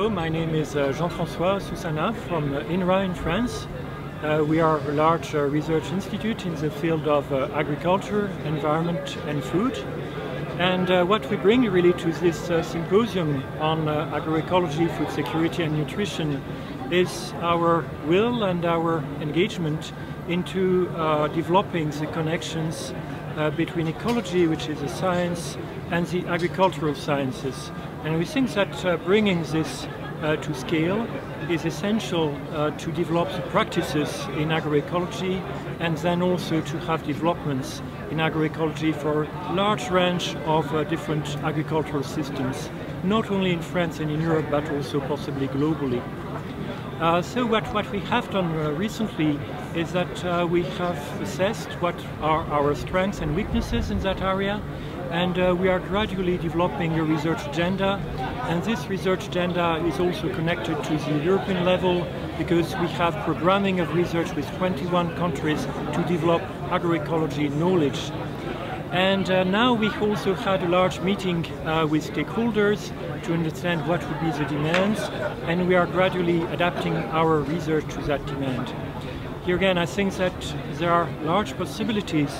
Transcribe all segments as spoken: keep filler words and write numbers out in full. Hello, my name is uh, Jean-François Soussana from uh, I N R A in France. Uh, we are a large uh, research institute in the field of uh, agriculture, environment and food. And uh, what we bring really to this uh, symposium on uh, agroecology, food security and nutrition is our will and our engagement into uh, developing the connections uh, between ecology, which is a science, and the agricultural sciences. And we think that uh, bringing this uh, to scale is essential uh, to develop the practices in agroecology and then also to have developments in agroecology for a large range of uh, different agricultural systems, not only in France and in Europe, but also possibly globally. Uh, so what, what we have done uh, recently is that uh, we have assessed what are our strengths and weaknesses in that area, and uh, we are gradually developing a research agenda, and this research agenda is also connected to the European level because we have programming of research with twenty-one countries to develop agroecology knowledge. And uh, now we also had a large meeting uh, with stakeholders to understand what would be the demands, and we are gradually adapting our research to that demand. Here again, I think that there are large possibilities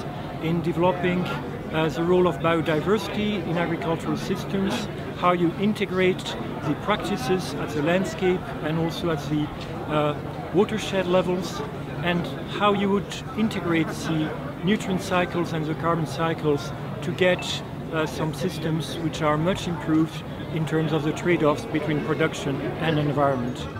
in developing uh, the role of biodiversity in agricultural systems, how you integrate the practices at the landscape and also at the uh, watershed levels, and how you would integrate the nutrient cycles and the carbon cycles to get uh, some systems which are much improved in terms of the trade-offs between production and environment.